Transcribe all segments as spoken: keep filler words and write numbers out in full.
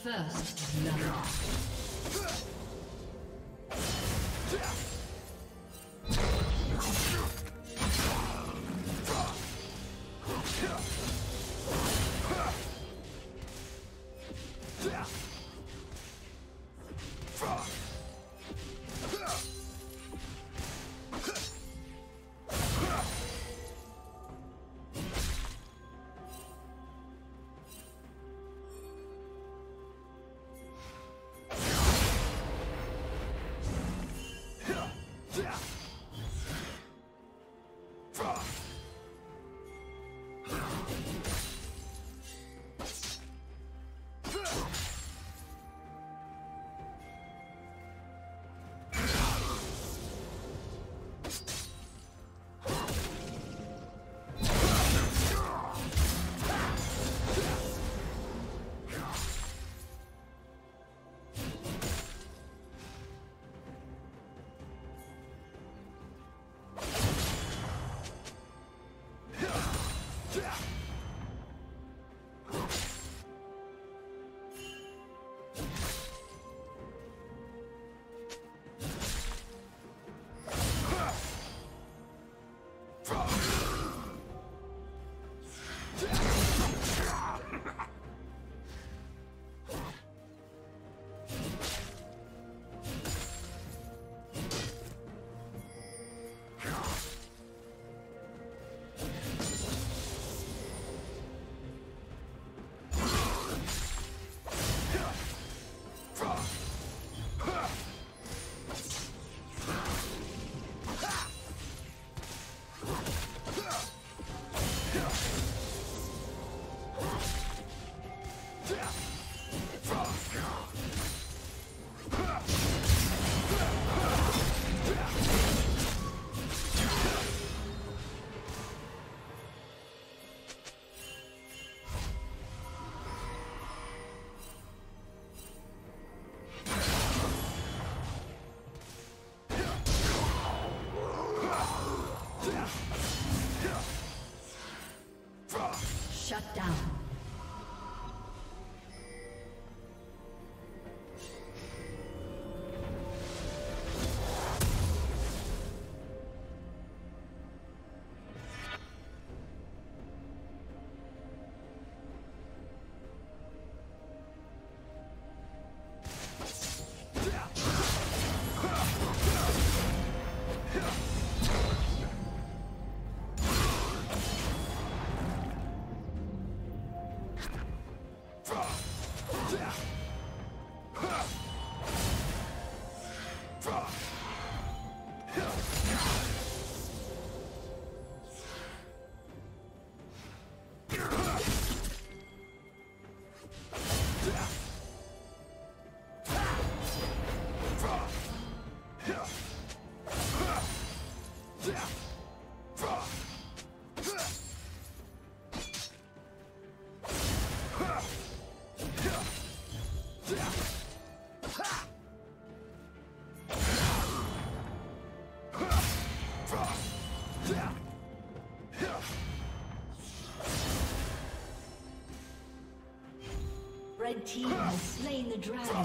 First love. Shut down. Red team has slain the dragon.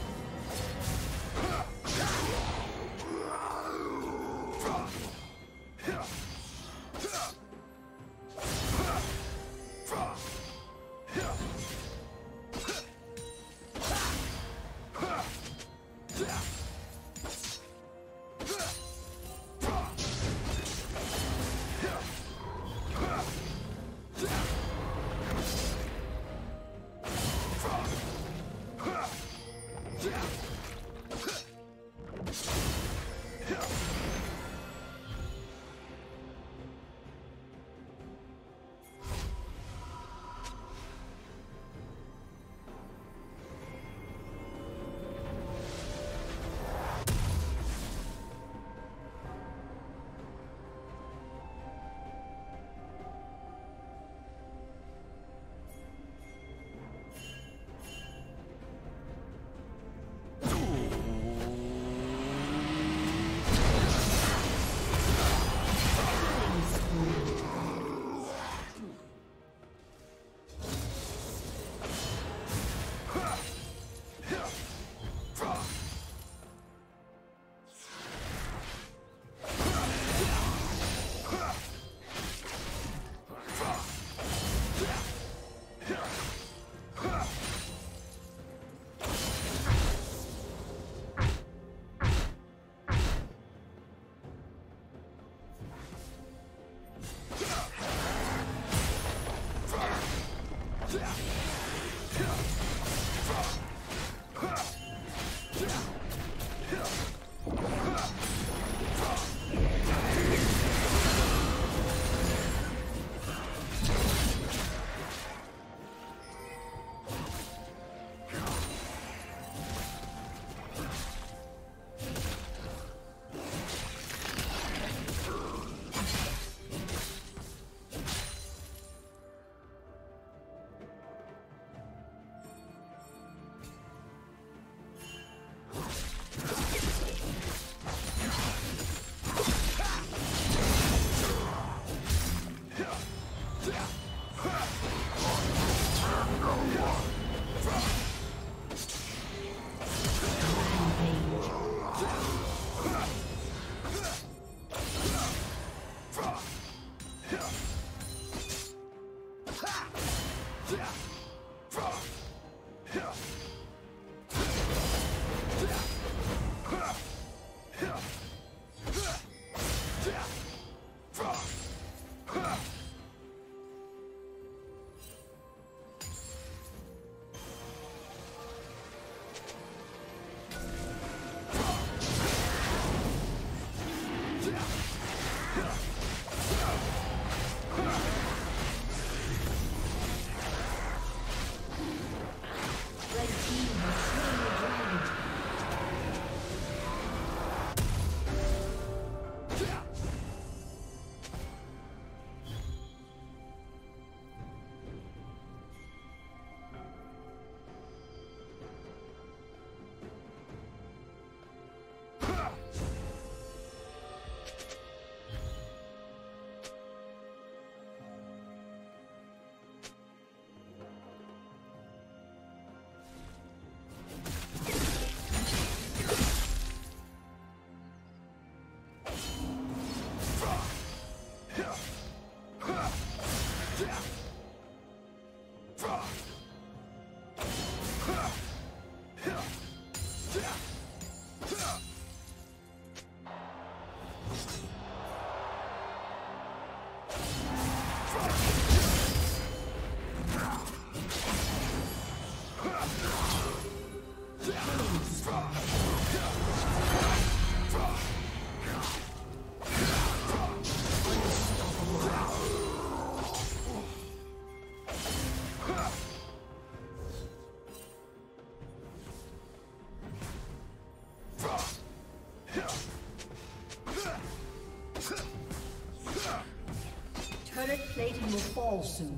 Plating will fall soon.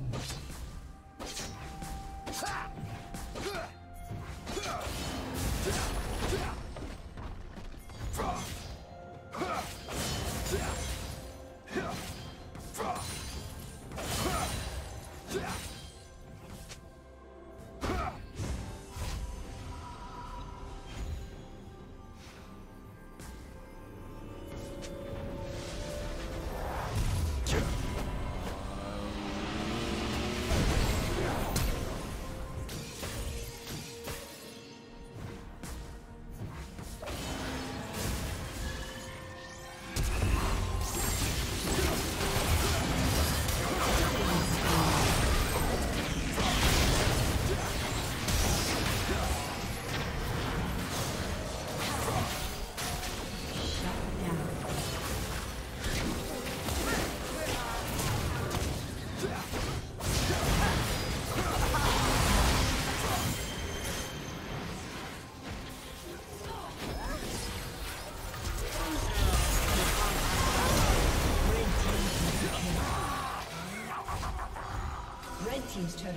turret